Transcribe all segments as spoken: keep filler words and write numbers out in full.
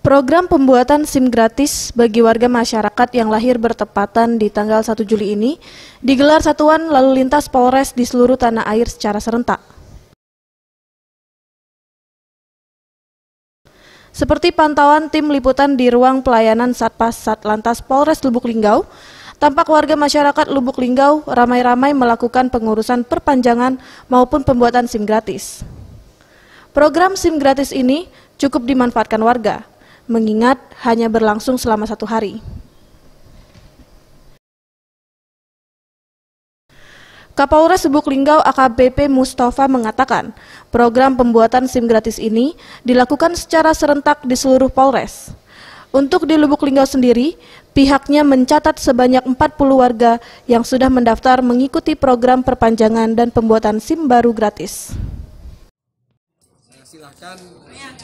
Program pembuatan SIM gratis bagi warga masyarakat yang lahir bertepatan di tanggal satu Juli ini digelar Satuan Lalu Lintas Polres di seluruh tanah air secara serentak. Seperti pantauan tim liputan di ruang pelayanan Satpas Sat Lantas Polres Lubuklinggau, tampak warga masyarakat Lubuklinggau ramai-ramai melakukan pengurusan perpanjangan maupun pembuatan SIM gratis. Program SIM gratis ini cukup dimanfaatkan warga, mengingat hanya berlangsung selama satu hari. Kapolres Lubuklinggau A K B P Mustofa mengatakan, program pembuatan SIM gratis ini dilakukan secara serentak di seluruh Polres. Untuk di Lubuklinggau sendiri, pihaknya mencatat sebanyak empat puluh warga yang sudah mendaftar mengikuti program perpanjangan dan pembuatan SIM baru gratis. Silahkan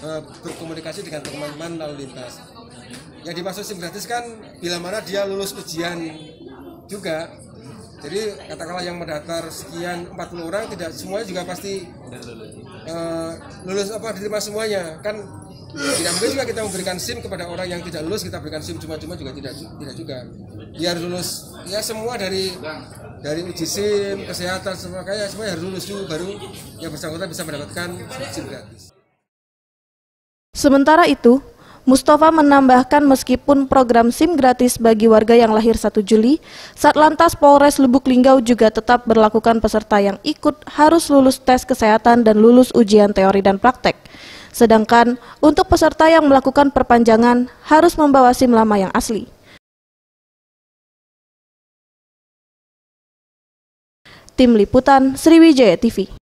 uh, berkomunikasi dengan teman-teman lalu lintas. Yang dimaksud SIM gratis kan bila mana dia lulus ujian juga. Jadi katakanlah yang mendaftar sekian empat puluh orang, tidak semuanya juga pasti uh, lulus apa diterima semuanya. Kan tidak mungkin juga kita memberikan SIM kepada orang yang tidak lulus, kita berikan SIM cuma-cuma juga tidak tidak juga. Dia harus lulus ya semua dari dari uji SIM, kesehatan, semua kayak semua harus lulus dulu baru yang bersangkutan bisa mendapatkan SIM gratis. Sementara itu, Mustofa menambahkan meskipun program SIM gratis bagi warga yang lahir satu Juli, Satlantas Polres Lubuklinggau juga tetap berlakukan peserta yang ikut harus lulus tes kesehatan dan lulus ujian teori dan praktek. Sedangkan untuk peserta yang melakukan perpanjangan harus membawa SIM lama yang asli. Tim Liputan Sriwijaya T V.